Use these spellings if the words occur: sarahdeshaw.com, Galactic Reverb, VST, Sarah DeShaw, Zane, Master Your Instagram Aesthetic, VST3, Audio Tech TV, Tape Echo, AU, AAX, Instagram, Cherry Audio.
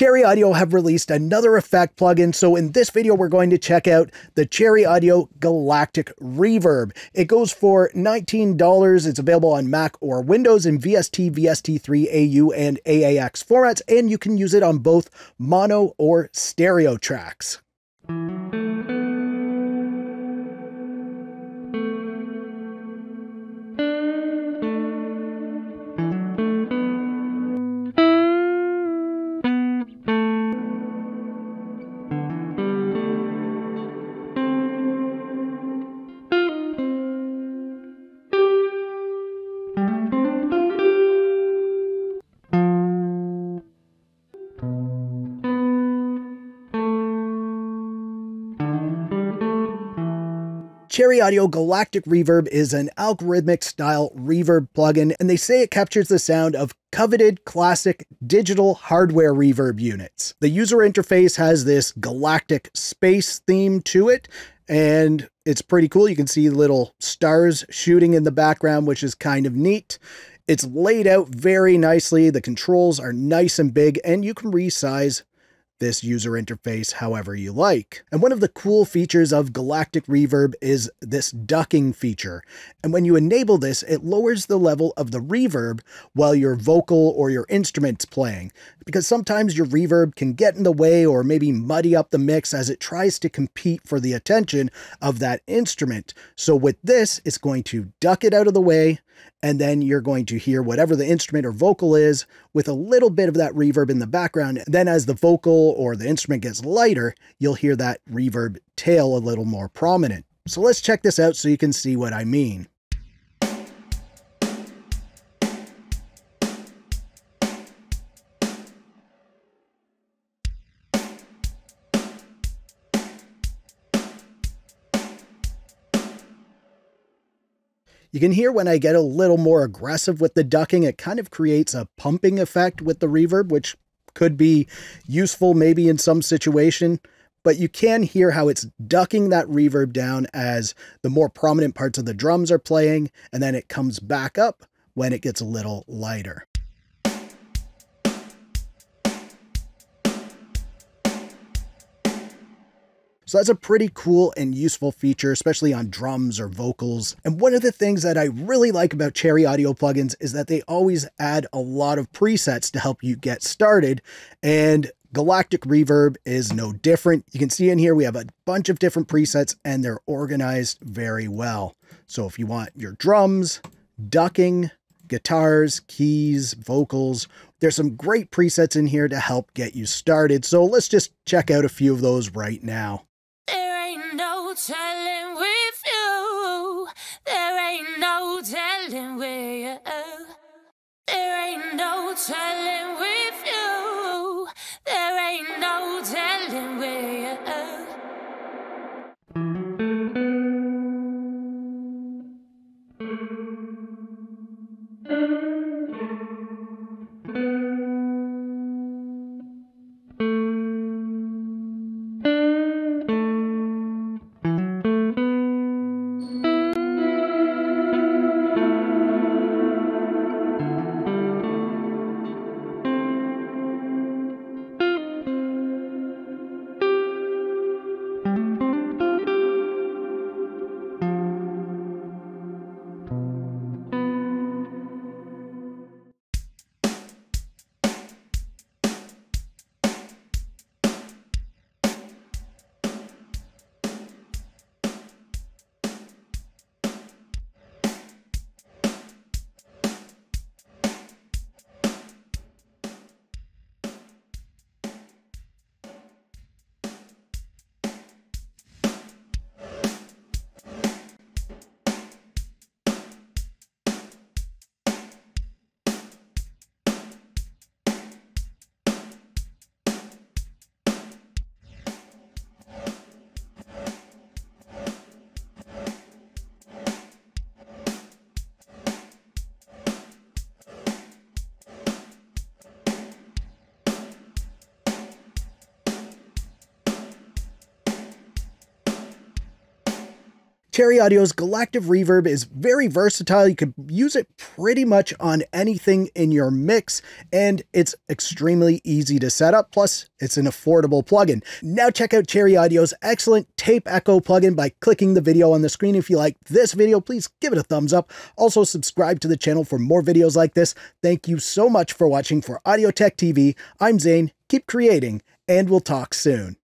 Cherry Audio have released another effect plugin, so in this video we're going to check out the Cherry Audio Galactic Reverb. It goes for $19. It's available on Mac or Windows in VST, VST3, AU, and AAX formats, and you can use it on both mono or stereo tracks. Cherry Audio Galactic Reverb is an algorithmic style reverb plugin, and they say it captures the sound of coveted classic digital hardware reverb units. The user interface has this galactic space theme to it, and it's pretty cool. You can see little stars shooting in the background, which is kind of neat. It's laid out very nicely. The controls are nice and big, and you can resize this user interface however you like. And one of the cool features of Galactic Reverb is this ducking feature. And when you enable this, it lowers the level of the reverb while your vocal or your instrument's playing, because sometimes your reverb can get in the way or maybe muddy up the mix as it tries to compete for the attention of that instrument. So with this, it's going to duck it out of the way, and then you're going to hear whatever the instrument or vocal is with a little bit of that reverb in the background. Then as the vocal or the instrument gets lighter, you'll hear that reverb tail a little more prominent. So let's check this out so you can see what I mean. You can hear when I get a little more aggressive with the ducking, it kind of creates a pumping effect with the reverb, which could be useful maybe in some situation, but you can hear how it's ducking that reverb down as the more prominent parts of the drums are playing, and then it comes back up when it gets a little lighter. So that's a pretty cool and useful feature, especially on drums or vocals. And one of the things that I really like about Cherry Audio plugins is that they always add a lot of presets to help you get started. And Galactic Reverb is no different. You can see in here we have a bunch of different presets and they're organized very well. So if you want your drums, ducking, guitars, keys, vocals, there's some great presets in here to help get you started. So let's just check out a few of those right now. Telling with you, there ain't no telling with you. There ain't no telling with you. There ain't no telling with you. Cherry Audio's Galactic Reverb is very versatile. You can use it pretty much on anything in your mix, and it's extremely easy to set up. Plus, it's an affordable plugin. Now check out Cherry Audio's excellent Tape Echo plugin by clicking the video on the screen. If you like this video, please give it a thumbs up. Also, subscribe to the channel for more videos like this. Thank you so much for watching. For Audio Tech TV, I'm Zane. Keep creating, and we'll talk soon.